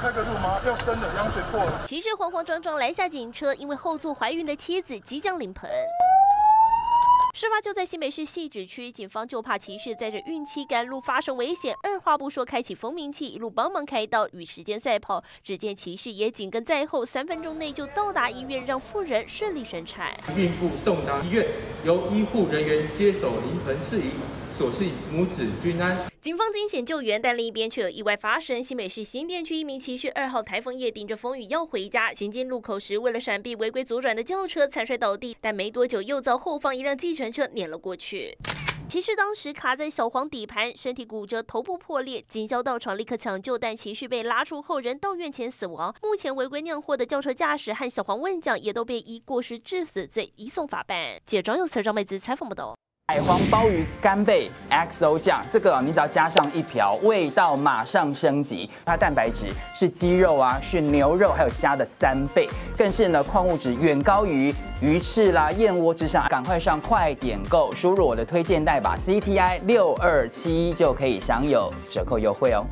开个路吗？要生的，羊水破了。骑士慌慌张张拦下警车，因为后座怀孕的妻子即将临盆。 事发就在新北市汐止区，警方就怕骑士载着孕期赶路发生危险，二话不说开启蜂鸣器，一路帮忙开道，与时间赛跑。只见骑士也紧跟在后，3分钟内就到达医院，让妇人顺利生产。孕妇送达医院，由医护人员接手临盆事宜。 所幸母子均安。警方惊险救援，但另一边却有意外发生。新北市新店区一名骑士2号台风夜顶着风雨要回家，行进路口时，为了闪避违规左转的轿车，惨摔倒地，但没多久又遭后方一辆计程车碾了过去。 骑士当时卡在小黄底盘，身体骨折，头部破裂，警消到场立刻抢救，但骑士被拉出后，人到院前死亡。目前违规酿祸的轿车驾驶和小黄问讲也都被依过失致死罪移送法办。记者张佑慈、张妹子采访报道。 海皇鲍鱼干贝 XO 酱，这个你只要加上一瓢，味道马上升级。它蛋白质是鸡肉啊，是牛肉还有虾的3倍，更是呢矿物质远高于鱼翅啦、燕窝之上。赶快上快点购，输入我的推荐代码 CTI 6271就可以享有折扣优惠哦。